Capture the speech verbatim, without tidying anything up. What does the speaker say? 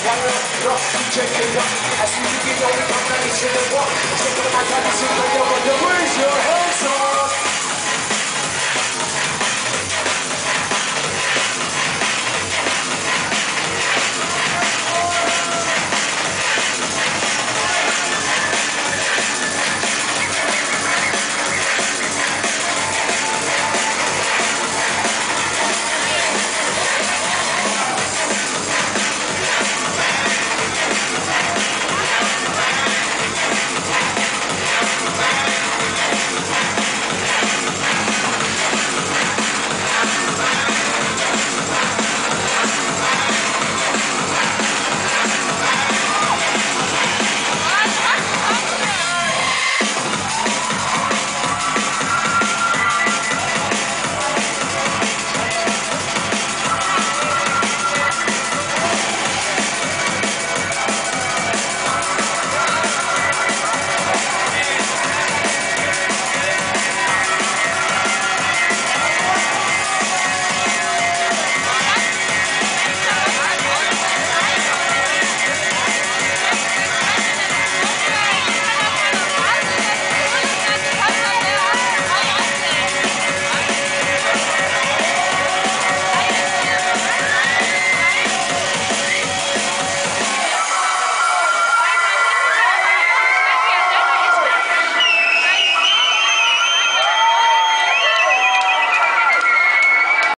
Take it up, I see you get on it, I'm not even sure what. Take it up, I got to see, but no one knows your head.